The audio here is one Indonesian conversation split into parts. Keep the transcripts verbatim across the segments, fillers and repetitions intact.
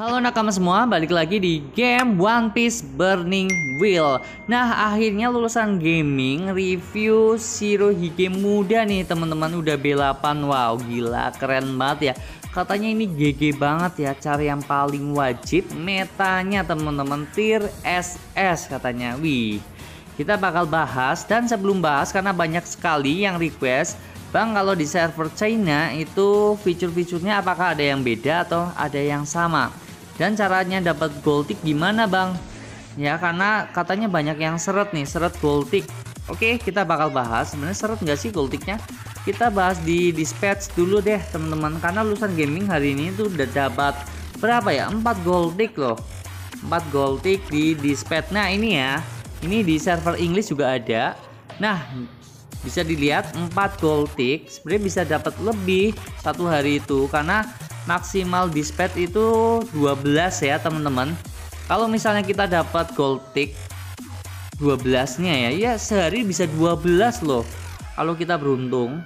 Halo nakama semua, balik lagi di game One Piece Burning Will. Nah, akhirnya lulusan gaming review Shirohige muda nih teman-teman, udah B delapan. Wow, gila keren banget ya. Katanya ini G G banget ya, cari yang paling wajib metanya teman-teman, tier S S katanya. Wih, kita bakal bahas, dan sebelum bahas karena banyak sekali yang request, Bang, kalau di server China itu fitur-fiturnya apakah ada yang beda atau ada yang sama? Dan caranya dapat gold tick gimana, Bang? Ya, karena katanya banyak yang seret nih, seret gold tick. Oke, kita bakal bahas sebenarnya seret nggak sih gold ticknya? Kita bahas di dispatch dulu deh, teman-teman. Karena lulusan gaming hari ini tuh udah dapat berapa ya? empat gold tick loh. empat gold tick di dispatch. Nah, ini ya. Ini di server Inggris juga ada. Nah, bisa dilihat empat gold tick sebenarnya bisa dapat lebih satu hari itu, karena maksimal dispatch itu dua belas ya teman-teman. Kalau misalnya kita dapat gold tick dua belas nya ya, ya sehari bisa dua belas loh kalau kita beruntung.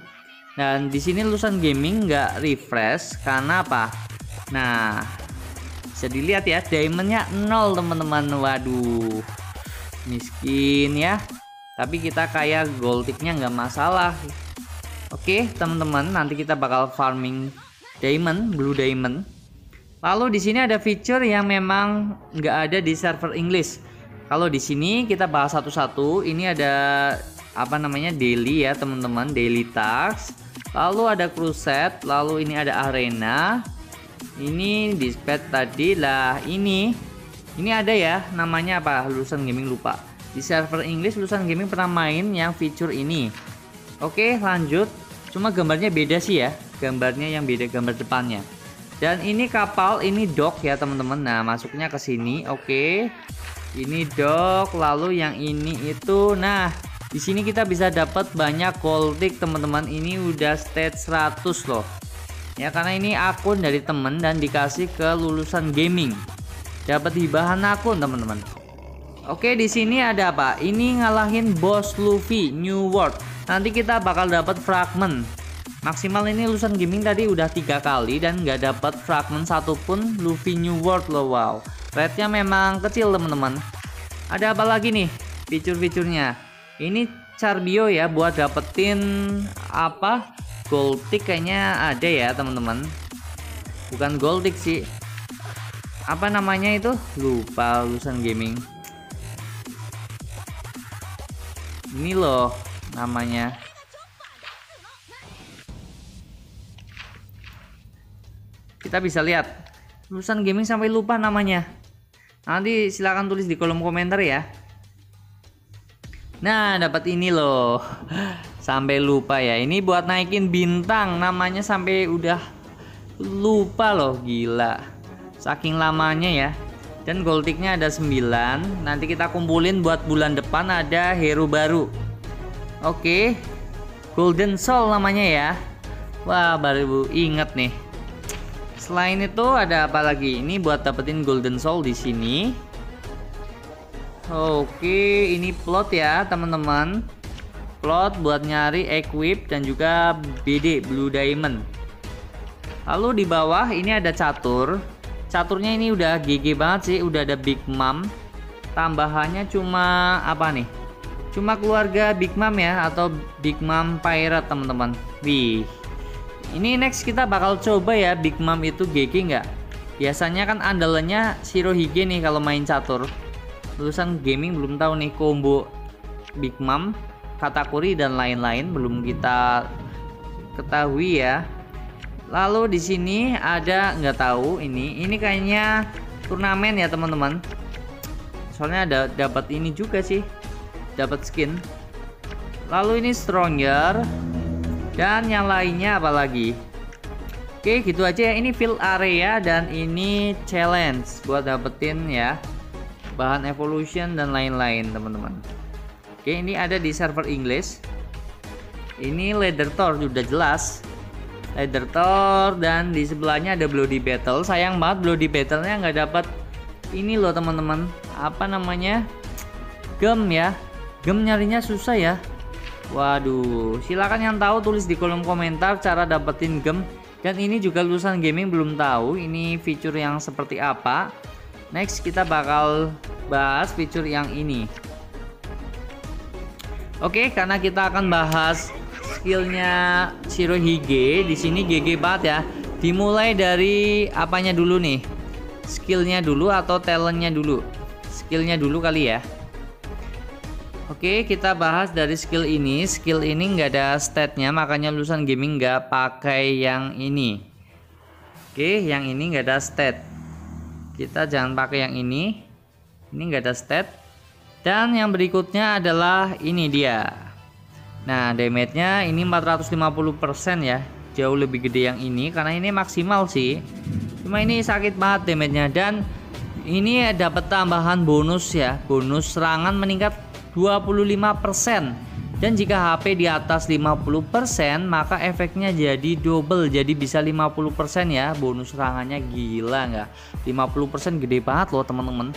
Dan di sini lulusan gaming nggak refresh karena apa? Nah, bisa dilihat ya diamondnya nol teman-teman. Waduh, miskin ya, tapi kita kayak gold ticknya nggak masalah. Oke teman-teman, nanti kita bakal farming diamond, blue diamond. Lalu di sini ada fitur yang memang nggak ada di server Inggris. Kalau di sini kita bahas satu-satu. Ini ada apa namanya daily ya teman-teman, daily task. Lalu ada crusade, lalu ini ada arena. Ini dispatch tadi lah. Ini ini ada ya namanya apa? Lulusan gaming lupa. Di server Inggris lulusan gaming pernah main yang fitur ini. Oke lanjut, cuma gambarnya beda sih ya, gambarnya yang beda, gambar depannya. Dan ini kapal, ini dock ya teman-teman. Nah, masuknya ke sini. Oke, ini dock, lalu yang ini itu. Nah, di sini kita bisa dapat banyak gold tick teman-teman. Ini udah stage seratus loh ya, karena ini akun dari temen dan dikasih ke lulusan gaming, dapat hibahan akun teman-teman. Oke, di sini ada apa? Ini ngalahin bos Luffy New World. Nanti kita bakal dapat fragment. Maksimal ini lulusan gaming tadi udah tiga kali dan nggak dapat fragment satupun Luffy New World loh. Wow, rate-nya memang kecil teman-teman. Ada apa lagi nih? Fitur-fiturnya. Ini Charbio ya buat dapetin apa? Gold tick kayaknya ada ya teman-teman. Bukan gold tick sih. Apa namanya itu? Lupa lulusan gaming. Ini loh namanya. Kita bisa lihat lulusan gaming sampai lupa namanya. Nanti silahkan tulis di kolom komentar ya. Nah, dapat ini loh. Sampai lupa ya. Ini buat naikin bintang, namanya sampai udah lupa loh. Gila, saking lamanya ya. Dan gold ticknya ada sembilan. Nanti kita kumpulin buat bulan depan ada hero baru. Oke, Golden Soul namanya ya. Wah, baru inget nih. Selain itu ada apa lagi? Ini buat dapetin Golden Soul di sini. Oke, ini plot ya teman-teman. Plot buat nyari equip dan juga B D Blue Diamond. Lalu di bawah ini ada catur. Caturnya ini udah G G banget sih, udah ada Big Mom. Tambahannya cuma apa nih? Cuma keluarga Big Mom ya, atau Big Mom Pirate teman-teman. Wih, ini next kita bakal coba ya, Big Mom itu G G nggak? Biasanya kan andalannya Shirohige nih kalau main catur. Lulusan gaming belum tahu nih combo Big Mom, Katakuri dan lain-lain belum kita ketahui ya. Lalu di sini ada nggak tahu ini, ini kayaknya turnamen ya teman-teman. Soalnya ada dapat ini juga sih, dapat skin. Lalu ini stronger dan yang lainnya apalagi. Oke gitu aja ya. Ini field area dan ini challenge buat dapetin ya bahan evolution dan lain-lain teman-teman. Oke, ini ada di server Inggris. Ini ladder tour udah jelas. Ladder Tour, dan di sebelahnya ada Bloody Battle. Sayang banget Bloody Battle-nya nggak dapat ini loh teman-teman. Apa namanya? Gem ya. Gem nyarinya susah ya. Waduh, silakan yang tahu tulis di kolom komentar cara dapetin gem Dan ini juga Lulusan Gaming belum tahu ini fitur yang seperti apa. Next kita bakal bahas fitur yang ini. Oke, karena kita akan bahas skillnya Shirohige, di sini G G banget ya. Dimulai dari apanya dulu nih? Skillnya dulu atau talentnya dulu? Skillnya dulu kali ya. Oke, kita bahas dari skill ini. Skill ini nggak ada statnya, makanya Lulusan Gaming nggak pakai yang ini. Oke, yang ini nggak ada stat. Kita jangan pakai yang ini. Ini nggak ada stat. Dan yang berikutnya adalah ini dia. Nah, damage-nya ini empat ratus lima puluh persen ya. Jauh lebih gede yang ini karena ini maksimal sih. Cuma ini sakit banget damage-nya, dan ini dapat tambahan bonus ya. Bonus serangan meningkat dua puluh lima persen, dan jika H P di atas lima puluh persen maka efeknya jadi double, jadi bisa lima puluh persen ya. Bonus serangannya gila nggak? lima puluh persen gede banget loh teman-teman.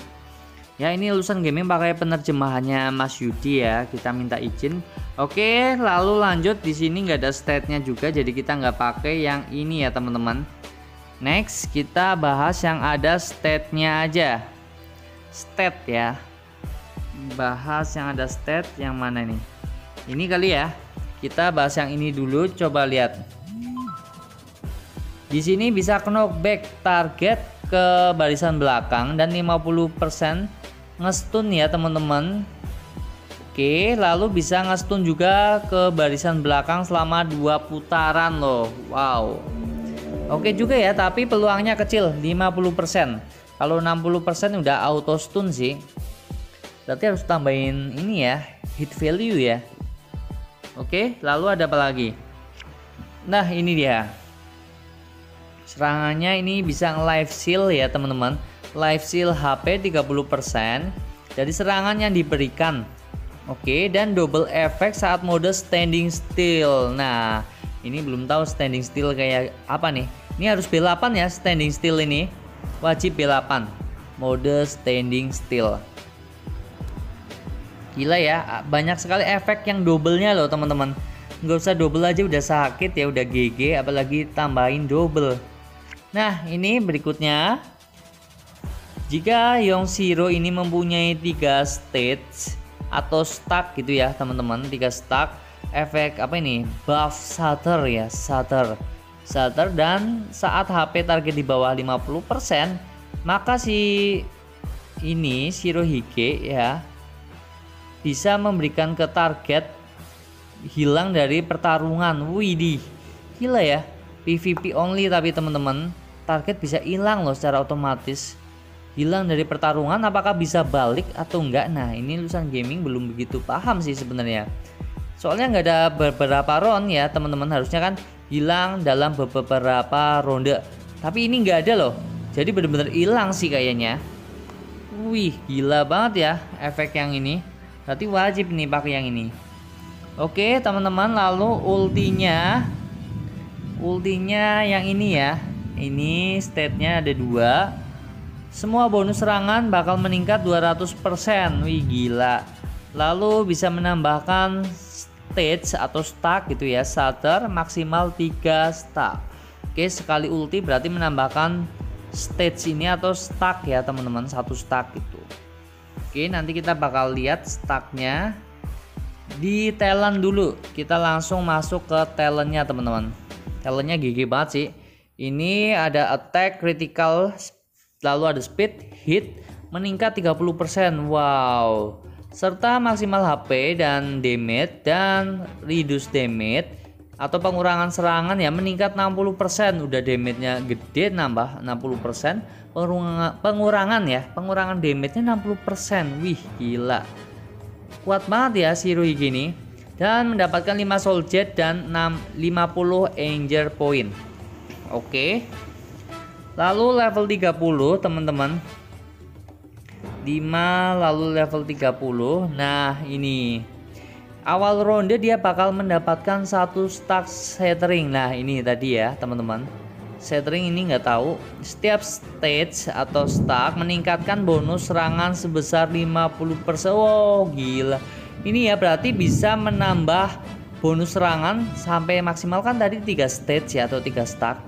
Ya, ini Lulusan Gaming pakai penerjemahannya Mas Yudi ya, kita minta izin. Oke, lalu lanjut, di sini nggak ada statnya juga, jadi kita nggak pakai yang ini ya teman-teman. Next kita bahas yang ada statnya aja. Stat ya, bahas yang ada stat yang mana nih? Ini kali ya. Kita bahas yang ini dulu, coba lihat. Di sini bisa knockback target ke barisan belakang dan lima puluh persen ngestun ya, teman-teman. Oke, lalu bisa ngestun juga ke barisan belakang selama dua putaran loh. Wow. Oke juga ya, tapi peluangnya kecil, lima puluh persen. Kalau enam puluh persen udah auto stun sih. Berarti harus tambahin ini ya, hit value ya. Oke, lalu ada apa lagi? Nah, ini dia. Serangannya ini bisa life seal ya, teman-teman. Life seal H P tiga puluh persen dari serangan yang diberikan. Oke, dan double effect saat mode standing still. Nah, ini belum tahu standing still kayak apa nih. Ini harus B delapan ya, standing still ini. Wajib B delapan. Mode standing still. Gila ya, banyak sekali efek yang double-nya loh teman-teman. Nggak usah double aja udah sakit ya, udah G G, apalagi tambahin double. Nah, ini berikutnya. Jika Young Shiro ini mempunyai tiga stage atau stack gitu ya teman-teman, tiga stack, efek apa ini? Buff Shatter ya, Shatter. Shatter, dan saat H P target di bawah lima puluh persen, maka si ini Shirohige ya bisa memberikan ke target hilang dari pertarungan. Widih, gila ya, P V P only tapi teman-teman, target bisa hilang loh secara otomatis, hilang dari pertarungan. Apakah bisa balik atau enggak? Nah, ini Lulusan Gaming belum begitu paham sih sebenarnya, soalnya nggak ada beberapa round ya teman-teman. Harusnya kan hilang dalam beberapa ronde, tapi ini nggak ada loh, jadi bener-bener hilang sih kayaknya. Wih, gila banget ya efek yang ini. Berarti wajib nih pakai yang ini. Oke teman-teman, lalu ultinya, ultinya yang ini ya. Ini statnya ada dua. Semua bonus serangan bakal meningkat dua ratus persen. Wih, gila. Lalu bisa menambahkan stage atau stack gitu ya, starter maksimal tiga stack. Oke, sekali ulti berarti menambahkan stage ini atau stack ya teman-teman, satu stack gitu. Oke, nanti kita bakal lihat stacknya. Di talent dulu, kita langsung masuk ke talentnya teman-teman. Talentnya gigi banget sih. Ini ada attack, critical, lalu ada speed, hit meningkat tiga puluh persen. Wow. Serta maksimal H P dan damage, dan reduce damage atau pengurangan serangan ya meningkat enam puluh persen. Udah damage-nya gede, nambah enam puluh persen. Pengurangan ya, pengurangan damage-nya enam puluh persen. Wih, gila. Kuat banget ya Shirohige ini. Dan mendapatkan lima soul jet dan lima puluh Angel Point. Oke. Lalu level tiga puluh, teman-teman. lima lalu level tiga puluh. Nah, ini. Awal ronde dia bakal mendapatkan satu stack shattering. Nah, ini tadi ya, teman-teman. Shattering ini nggak tahu. Setiap stage atau stack meningkatkan bonus serangan sebesar lima puluh persen. Wow, gila. Ini ya berarti bisa menambah bonus serangan sampai maksimal kan tadi tiga stage ya, atau tiga stack.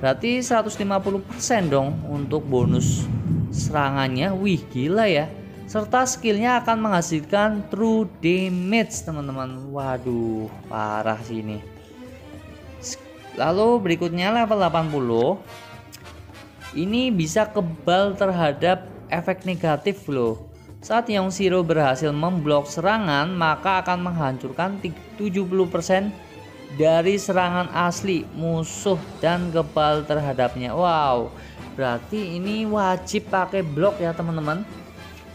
Berarti seratus lima puluh persen dong untuk bonus serangannya. Wih, gila ya. Serta skillnya akan menghasilkan true damage, teman-teman. Waduh, parah sih ini. Lalu berikutnya level delapan puluh. Ini bisa kebal terhadap efek negatif loh. Saat Young Shiro berhasil memblok serangan, maka akan menghancurkan tujuh puluh persen dari serangan asli musuh dan kebal terhadapnya. Wow, berarti ini wajib pakai blok ya teman-teman.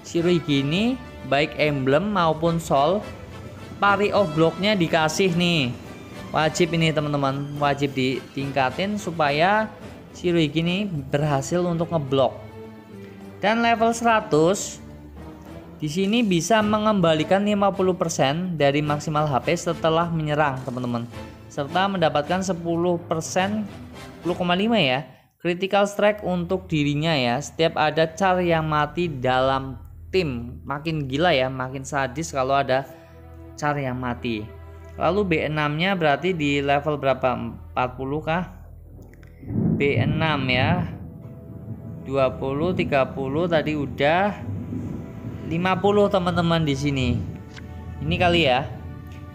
Shirohige ini baik emblem maupun soul pari of bloknya dikasih nih. Wajib ini teman-teman, wajib ditingkatin supaya Shirohige ini berhasil untuk ngeblok. Dan level seratus di sini bisa mengembalikan lima puluh persen dari maksimal H P setelah menyerang, teman-teman. Serta mendapatkan sepuluh koma lima ya, critical strike untuk dirinya ya. Setiap ada char yang mati dalam tim, makin gila ya, makin sadis kalau ada char yang mati. Lalu B enam-nya berarti di level berapa? empat puluh kah? B enam ya. dua puluh, tiga puluh tadi udah. lima puluh teman-teman di sini. Ini kali ya.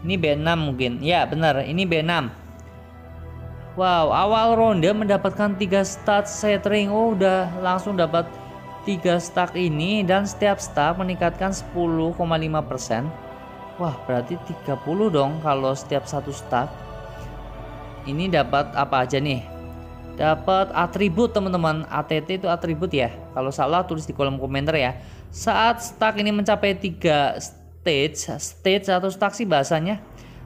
Ini B enam mungkin. Ya, benar, ini B enam. Wow, awal ronde mendapatkan tiga stat setring. Oh, udah langsung dapat tiga stat ini dan setiap stat meningkatkan sepuluh koma lima persen. Wah, berarti tiga puluh dong kalau setiap satu stat. Ini dapat apa aja nih? Dapat atribut teman-teman. A T T itu atribut ya. Kalau salah tulis di kolom komentar ya. Saat stack ini mencapai tiga stage, stage atau stack sih bahasanya,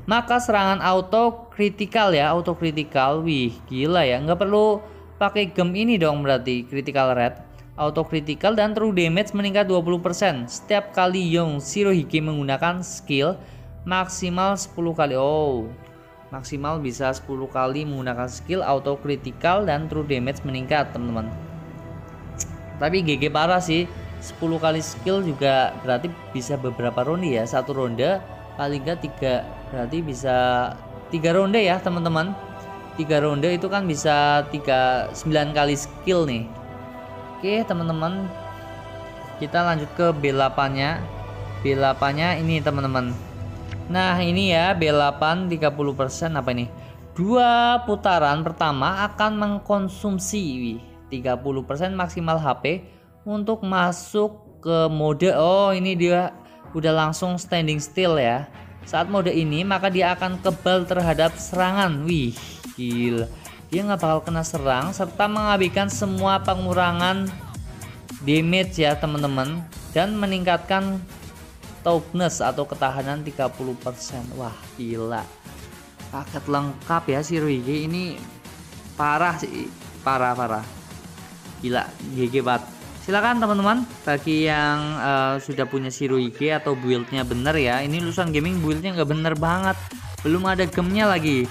maka serangan auto critical ya, auto critical. Wih, gila ya. Nggak perlu pakai gem ini dong berarti critical rate, auto critical dan true damage meningkat dua puluh persen setiap kali Young Shirohige menggunakan skill maksimal sepuluh kali. Oh, maksimal bisa sepuluh kali menggunakan skill auto critical dan true damage meningkat, teman-teman. Tapi G G parah sih. sepuluh kali skill juga berarti bisa beberapa ronde ya. Satu ronde paling enggak tiga, berarti bisa tiga ronde ya teman-teman. Tiga ronde itu kan bisa tiga sembilan kali skill nih. Oke teman-teman, kita lanjut ke B delapan-nya. B delapan-nya ini teman-teman. Nah ini ya B delapan tiga puluh persen apa ini? Dua putaran pertama akan mengkonsumsi tiga puluh persen maksimal H P untuk masuk ke mode. Oh ini dia udah langsung standing still ya. Saat mode ini maka dia akan kebal terhadap serangan. Wih gila, dia nggak bakal kena serang serta mengabaikan semua pengurangan damage ya teman-teman, dan meningkatkan toughness atau ketahanan tiga puluh persen. Wah gila, paket lengkap ya Shirohige ini. Parah sih, parah-parah gila, G G banget. Silakan teman-teman, bagi yang uh, sudah punya Shirohige atau build-nya bener ya. Ini Lulusan Gaming build-nya nggak bener banget, belum ada gemnya lagi.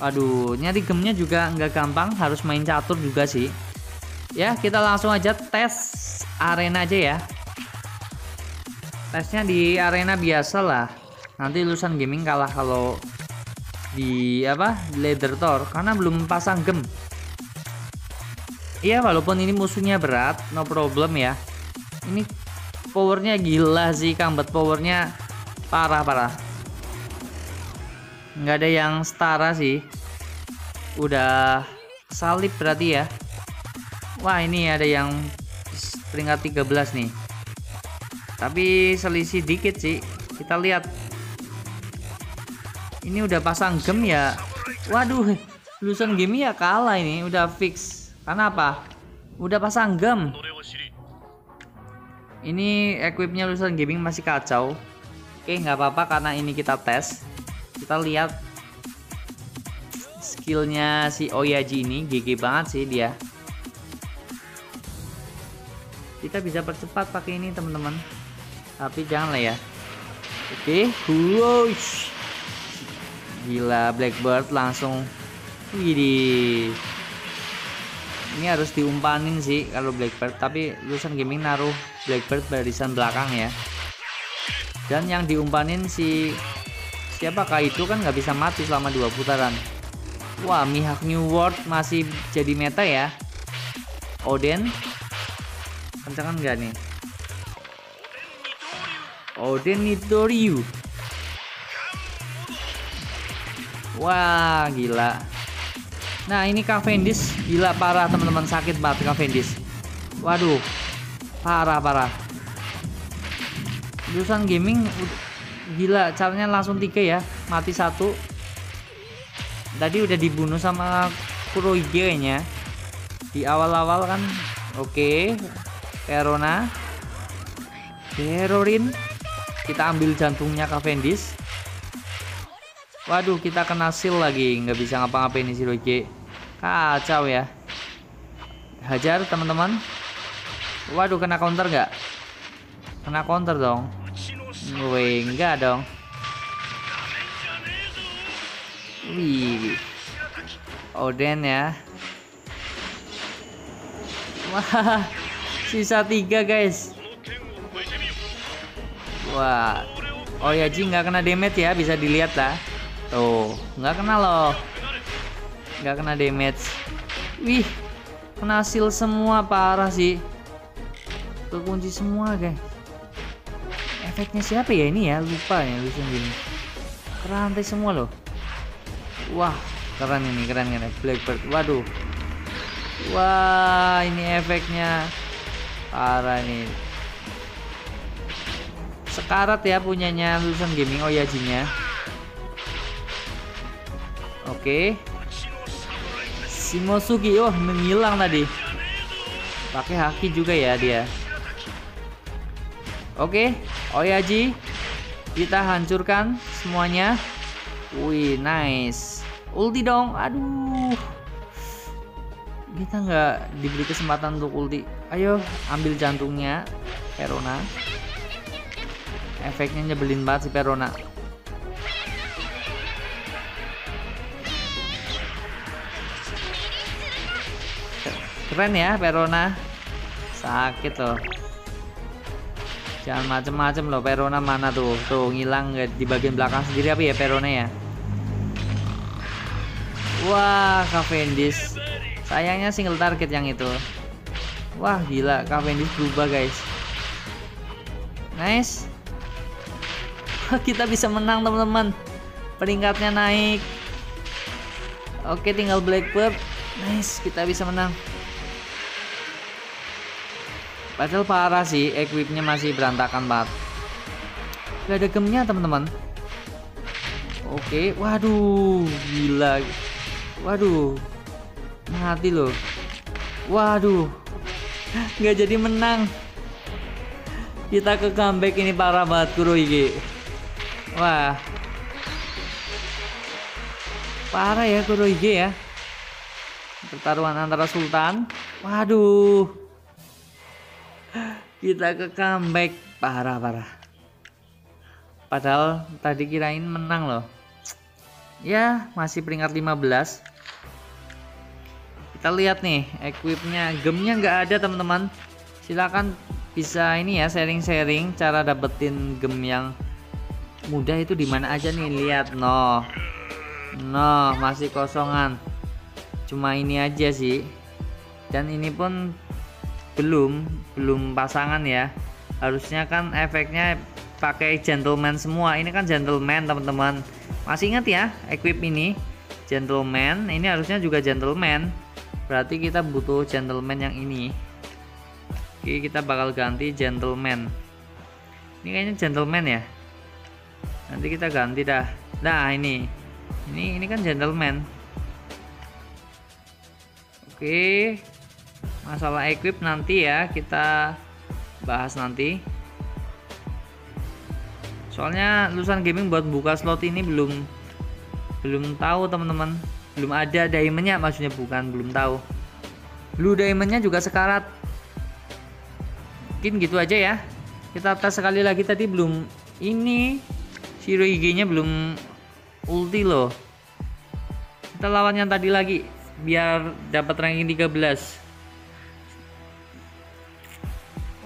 Aduh, nyari gemnya juga nggak gampang, harus main catur juga sih. Ya, kita langsung aja tes arena aja ya. Tesnya di arena biasa lah. Nanti Lulusan Gaming kalah kalau di apa ladder tour karena belum pasang gem. Iya, walaupun ini musuhnya berat, no problem ya. Ini powernya gila sih, combat powernya parah-parah. Nggak ada yang setara sih. Udah salib berarti ya. Wah, ini ada yang peringkat tiga belas nih. Tapi selisih dikit sih. Kita lihat. Ini udah pasang gem ya. Waduh, Lulusan Gaming ya kalah ini, udah fix. Karena apa? Udah pasang gem. Ini equipnya Lulusan Gaming masih kacau. Oke, nggak apa-apa karena ini kita tes. Kita lihat skillnya si Oyaji ini, G G banget sih dia. Kita bisa percepat pakai ini teman-teman. Tapi jangan lah ya. Oke, wush. Gila, Blackbird langsung. Widih. Ini harus diumpanin sih kalau Blackbird, tapi Lulusan Gaming naruh Blackbird barisan belakang ya. Dan yang diumpanin si siapa kah itu kan nggak bisa mati selama dua putaran. Wah, Mihawk New World masih jadi meta ya. Oden kencangan nggak nih? Oden Nitoriu. Wah, gila. Nah, ini Cavendish gila parah teman-teman, sakit banget Cavendish. Waduh, parah-parah. Lulusan Gaming gila, caranya langsung tiga ya, mati satu. Tadi udah dibunuh sama Shirohige nya di awal-awal kan. Oke, Perona, Perorin. Kita ambil jantungnya Cavendish. Waduh, kita kena seal lagi. Nggak bisa ngapa-ngapain nih Shirohige. Kacau ya. Hajar teman-teman. Waduh, kena counter nggak? Kena counter dong. Wih, nggak dong. Wih, Oden ya. Wah, sisa tiga guys. Wah, oh ya Ji nggak kena damage ya, bisa dilihat lah. Tuh, nggak kena loh, nggak kena damage. Wih, kena seal semua, parah sih. Kekunci semua guys. Efeknya siapa ya ini ya? Lupa ya, lucu gini. Kerantai semua loh. Wah, keren ini, keren keren. Blackbird, waduh. Wah, ini efeknya parah nih. Sekarat ya punyanya Lulusan Gaming. Oh ya Jinya. Oke, Shimotsuki, oh menghilang tadi. Pakai haki juga ya dia. Oke, oh ya Ji, kita hancurkan semuanya. Wih, nice. Ulti dong. Aduh, kita nggak diberi kesempatan untuk ulti. Ayo ambil jantungnya Perona. Efeknya nyebelin banget si Perona. Keren ya Perona. Sakit loh. Jangan macem-macem loh Perona, mana tuh. Tuh ngilang di bagian belakang sendiri apa ya Perona ya. Wah, Cavendish. Sayangnya single target yang itu. Wah gila, Cavendish berubah guys. Nice. Kita bisa menang teman-teman, peringkatnya naik. Oke, tinggal Blackbird. Nice, kita bisa menang. Padahal parah sih, equipnya masih berantakan banget. Gak ada gemnya teman-teman. Oke, waduh, gila. Waduh, mati loh. Waduh, nggak jadi menang. Kita ke comeback ini parah banget Shirohige. Wah, parah ya Shirohige ya. Pertaruhan antara Sultan. Waduh, kita ke comeback parah-parah. Padahal tadi kirain menang loh. Ya masih peringkat lima belas. Kita lihat nih equipnya, gemnya nggak ada teman-teman. Silakan bisa ini ya sharing-sharing cara dapetin game yang mudah itu di mana aja nih. Lihat, no no masih kosongan, cuma ini aja sih, dan ini pun belum belum pasangan ya. Harusnya kan efeknya pakai gentleman semua, ini kan gentleman teman-teman, masih ingat ya equip ini gentleman, ini harusnya juga gentleman, berarti kita butuh gentleman yang ini. Oke, kita bakal ganti gentleman. Ini kayaknya gentleman ya. Nanti kita ganti dah. Nah, ini. Ini ini kan gentleman. Oke. Masalah equip nanti ya, kita bahas nanti. Soalnya Lulusan Gaming buat buka slot ini belum belum tahu, teman-teman. Belum ada diamondnya, maksudnya bukan belum tahu. Blue diamondnya juga sekarat. Mungkin gitu aja ya. Kita tes sekali lagi, tadi belum ini. Shirohige nya belum ulti loh. Kita lawan yang tadi lagi biar dapat ranking tiga belas.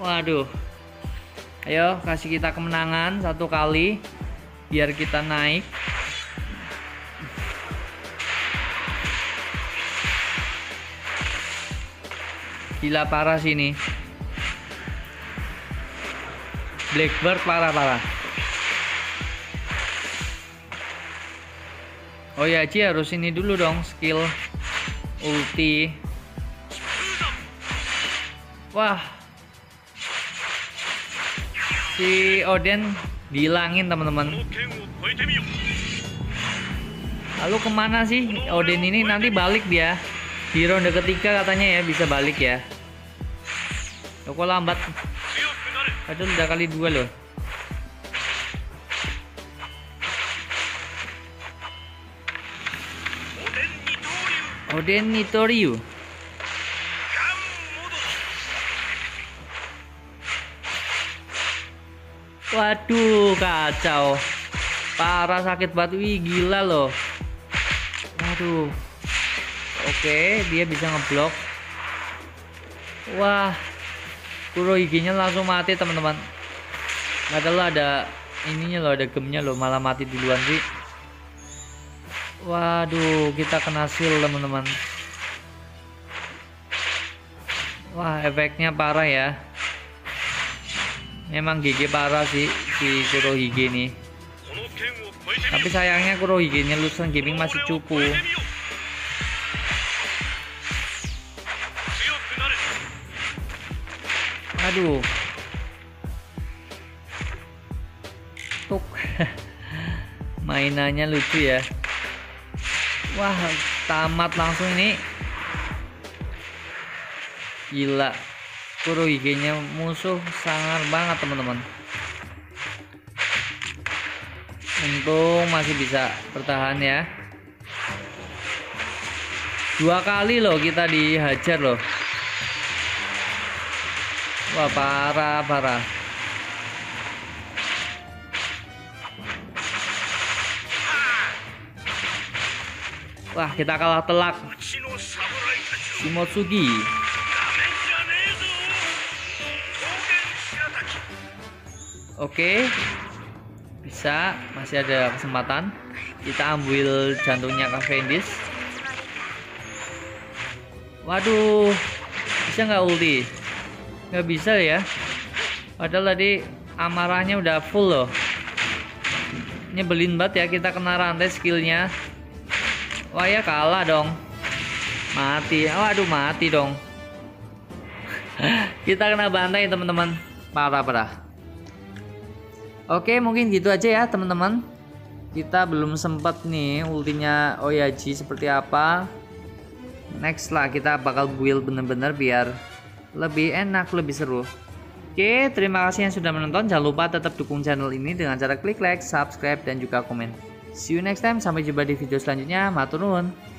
Waduh. Ayo kasih kita kemenangan satu kali biar kita naik. Gila parah sih ini. Blackbird parah-parah. Oh ya, Ci harus ini dulu dong, skill ulti. Wah. Si Oden dihilangin teman-teman. Lalu kemana sih Oden ini? Nanti balik dia. Di ronde ketiga katanya ya bisa balik ya. Loh, kok lambat? Padahal udah kali dua loh. Oden Nitoriu. Waduh, kacau. Parah, sakit batu. Wih, gila loh. Waduh. Oke, dia bisa ngeblok. Wah, Shirohige-nya langsung mati teman-teman. Padahal ada ininya loh, ada gemnya loh, malah mati duluan sih. Waduh, kita kena seal teman-teman. Wah, efeknya parah ya. Memang G G parah sih si Shirohige ini. Tapi sayangnya Shirohige-nya Lulusan Gaming masih cupu. Aduh, tuk. Mainannya lucu ya. Wah, tamat langsung ini. Gila, Shirohige-nya musuh sangar banget teman-teman. Untung masih bisa bertahan ya. Dua kali loh kita dihajar loh. Wah, parah parah. Wah, kita kalah telak. Shimotsuki. Oke, bisa, masih ada kesempatan. Kita ambil jantungnya Cavendish. Waduh, bisa nggak ulti? Nggak bisa ya, padahal tadi amarahnya udah full loh. Nyebelin banget ya, kita kena rantai skillnya. Wah ya, kalah dong, mati. Waduh, mati dong. Kita kena bantai teman-teman, parah-parah. Oke, mungkin gitu aja ya teman-teman. Kita belum sempet nih ultinya Oyaji seperti apa. Next lah, kita bakal build bener-bener biar lebih enak, lebih seru. Oke, terima kasih yang sudah menonton. Jangan lupa tetap dukung channel ini dengan cara klik like, subscribe, dan juga komen. See you next time. Sampai jumpa di video selanjutnya. Matur nuwun.